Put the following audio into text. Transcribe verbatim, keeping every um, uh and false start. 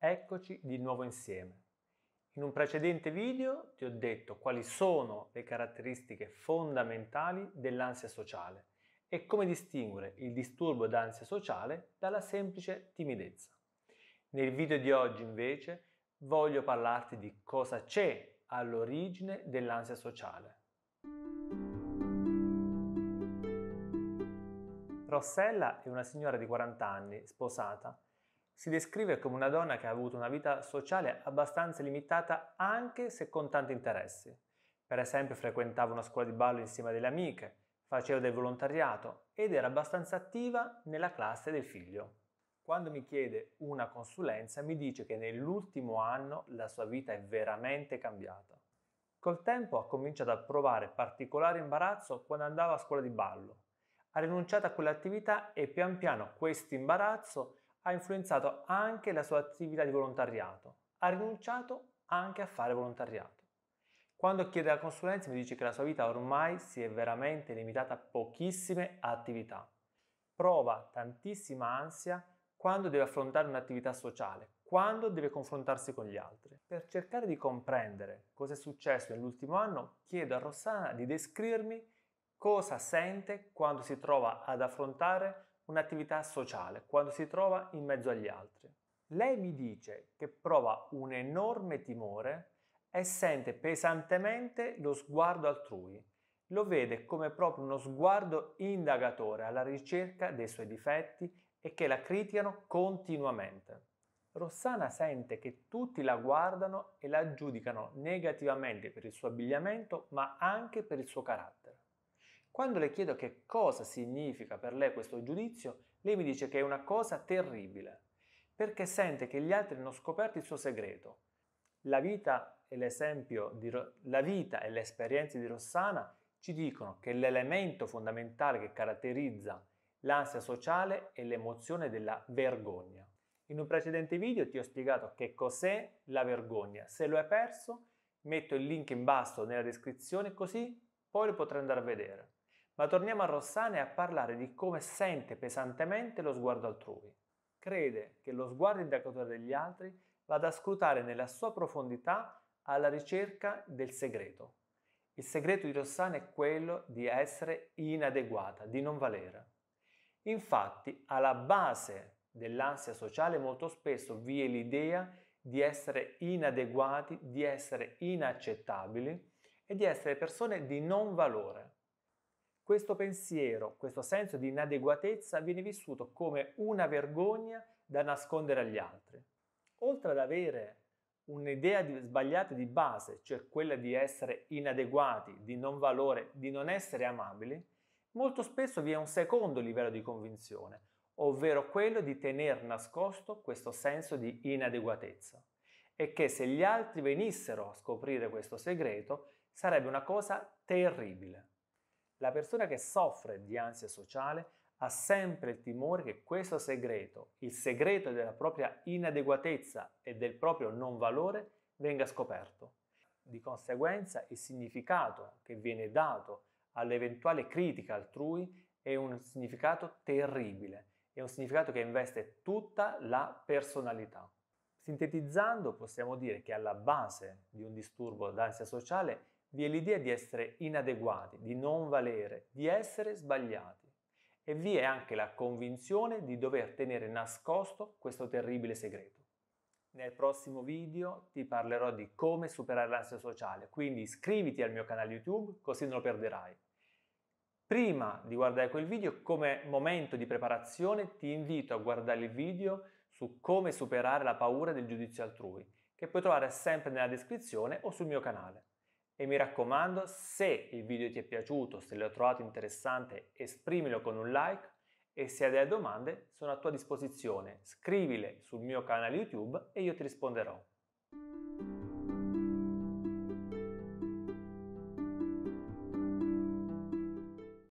Eccoci di nuovo insieme. In un precedente video ti ho detto quali sono le caratteristiche fondamentali dell'ansia sociale e come distinguere il disturbo d'ansia sociale dalla semplice timidezza. Nel video di oggi invece voglio parlarti di cosa c'è all'origine dell'ansia sociale. Rossella è una signora di quaranta anni, sposata. Si descrive come una donna che ha avuto una vita sociale abbastanza limitata anche se con tanti interessi. Per esempio frequentava una scuola di ballo insieme a delle amiche, faceva del volontariato ed era abbastanza attiva nella classe del figlio. Quando mi chiede una consulenza mi dice che nell'ultimo anno la sua vita è veramente cambiata. Col tempo ha cominciato a provare particolare imbarazzo quando andava a scuola di ballo. Ha rinunciato a quell'attività e pian piano questo imbarazzo ha influenzato anche la sua attività di volontariato, ha rinunciato anche a fare volontariato. Quando chiede la consulenza mi dice che la sua vita ormai si è veramente limitata a pochissime attività. Prova tantissima ansia quando deve affrontare un'attività sociale, quando deve confrontarsi con gli altri. Per cercare di comprendere cosa è successo nell'ultimo anno, chiedo a Rossana di descrivermi cosa sente quando si trova ad affrontare un'attività sociale, quando si trova in mezzo agli altri. Lei mi dice che prova un enorme timore e sente pesantemente lo sguardo altrui. Lo vede come proprio uno sguardo indagatore alla ricerca dei suoi difetti e che la criticano continuamente. Rossana sente che tutti la guardano e la giudicano negativamente per il suo abbigliamento, ma anche per il suo carattere. Quando le chiedo che cosa significa per lei questo giudizio, lei mi dice che è una cosa terribile, perché sente che gli altri hanno scoperto il suo segreto. La vita e l'esempio di Ro- la vita e le esperienze di Rossana ci dicono che l'elemento fondamentale che caratterizza l'ansia sociale è l'emozione della vergogna. In un precedente video ti ho spiegato che cos'è la vergogna. Se lo hai perso, metto il link in basso nella descrizione, così poi lo potrai andare a vedere. Ma torniamo a Rossana e a parlare di come sente pesantemente lo sguardo altrui. Crede che lo sguardo indagatore degli altri vada a scrutare nella sua profondità alla ricerca del segreto. Il segreto di Rossana è quello di essere inadeguata, di non valere. Infatti, alla base dell'ansia sociale molto spesso vi è l'idea di essere inadeguati, di essere inaccettabili e di essere persone di non valore. Questo pensiero, questo senso di inadeguatezza viene vissuto come una vergogna da nascondere agli altri. Oltre ad avere un'idea sbagliata di base, cioè quella di essere inadeguati, di non valore, di non essere amabili, molto spesso vi è un secondo livello di convinzione, ovvero quello di tener nascosto questo senso di inadeguatezza e che se gli altri venissero a scoprire questo segreto sarebbe una cosa terribile. La persona che soffre di ansia sociale ha sempre il timore che questo segreto, il segreto della propria inadeguatezza e del proprio non valore, venga scoperto. Di conseguenza, il significato che viene dato all'eventuale critica altrui è un significato terribile, è un significato che investe tutta la personalità. Sintetizzando, possiamo dire che alla base di un disturbo d'ansia sociale vi è l'idea di essere inadeguati, di non valere, di essere sbagliati e vi è anche la convinzione di dover tenere nascosto questo terribile segreto. Nel prossimo video ti parlerò di come superare l'ansia sociale, quindi iscriviti al mio canale YouTube così non lo perderai. Prima di guardare quel video, come momento di preparazione, ti invito a guardare il video su come superare la paura del giudizio altrui, che puoi trovare sempre nella descrizione o sul mio canale. E mi raccomando, se il video ti è piaciuto, se l'hai trovato interessante, esprimilo con un like e se hai delle domande sono a tua disposizione. Scrivile sul mio canale YouTube e io ti risponderò.